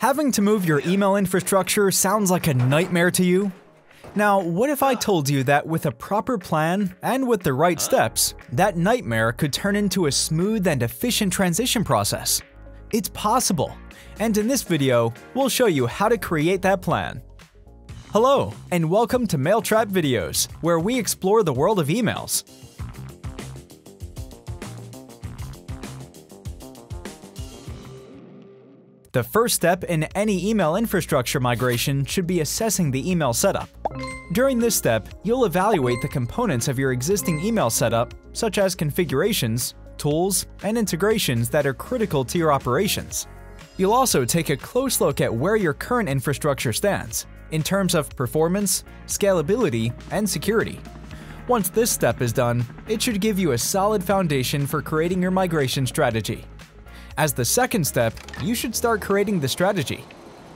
Having to move your email infrastructure sounds like a nightmare to you? Now, what if I told you that with a proper plan and with the right steps, that nightmare could turn into a smooth and efficient transition process? It's possible, and in this video, we'll show you how to create that plan. Hello, and welcome to Mailtrap Videos, where we explore the world of emails. The first step in any email infrastructure migration should be assessing the email setup. During this step, you'll evaluate the components of your existing email setup, such as configurations, tools, and integrations that are critical to your operations. You'll also take a close look at where your current infrastructure stands, in terms of performance, scalability, and security. Once this step is done, it should give you a solid foundation for creating your migration strategy. As the second step, you should start creating the strategy.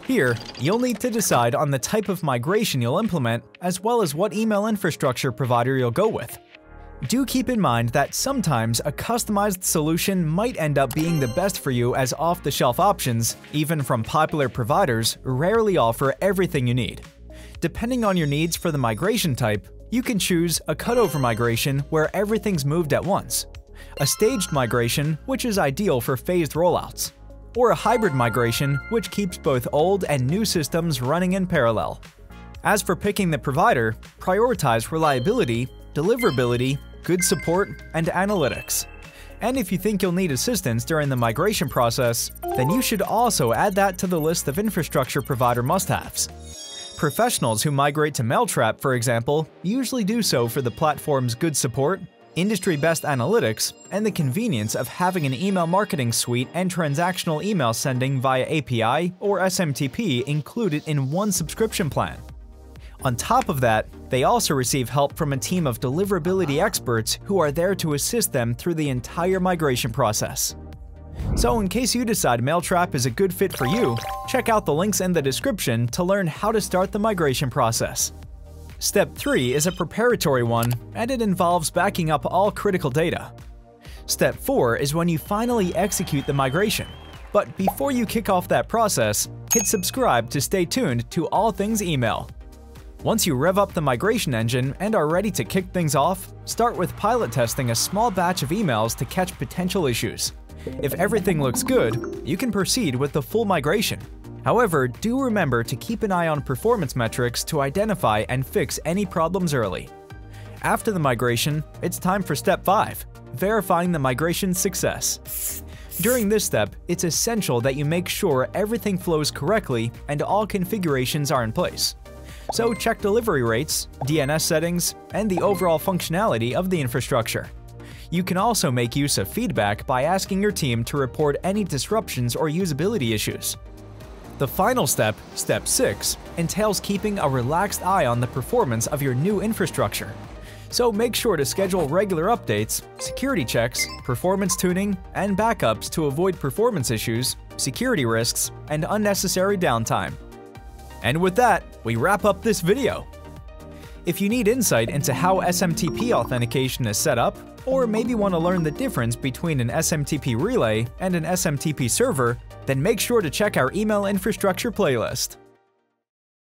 Here, you'll need to decide on the type of migration you'll implement, as well as what email infrastructure provider you'll go with. Do keep in mind that sometimes a customized solution might end up being the best for you, as off-the-shelf options, even from popular providers, rarely offer everything you need. Depending on your needs for the migration type, you can choose a cutover migration where everything's moved at once, a staged migration, which is ideal for phased rollouts, or a hybrid migration, which keeps both old and new systems running in parallel. As for picking the provider, prioritize reliability, deliverability, good support, and analytics. And if you think you'll need assistance during the migration process, then you should also add that to the list of infrastructure provider must-haves. Professionals who migrate to Mailtrap, for example, usually do so for the platform's good support, industry-best analytics, and the convenience of having an email marketing suite and transactional email sending via API or SMTP included in one subscription plan. On top of that, they also receive help from a team of deliverability experts who are there to assist them through the entire migration process. So in case you decide Mailtrap is a good fit for you, check out the links in the description to learn how to start the migration process. Step 3 is a preparatory one, and it involves backing up all critical data. Step 4 is when you finally execute the migration. But before you kick off that process, hit subscribe to stay tuned to all things email. Once you rev up the migration engine and are ready to kick things off, start with pilot testing a small batch of emails to catch potential issues. If everything looks good, you can proceed with the full migration. However, do remember to keep an eye on performance metrics to identify and fix any problems early. After the migration, it's time for Step 5, verifying the migration's success. During this step, it's essential that you make sure everything flows correctly and all configurations are in place. So check delivery rates, DNS settings, and the overall functionality of the infrastructure. You can also make use of feedback by asking your team to report any disruptions or usability issues. The final step, Step 6, entails keeping a relaxed eye on the performance of your new infrastructure. So make sure to schedule regular updates, security checks, performance tuning, and backups to avoid performance issues, security risks, and unnecessary downtime. And with that, we wrap up this video. If you need insight into how SMTP authentication is set up, or maybe want to learn the difference between an SMTP relay and an SMTP server, then make sure to check our email infrastructure playlist.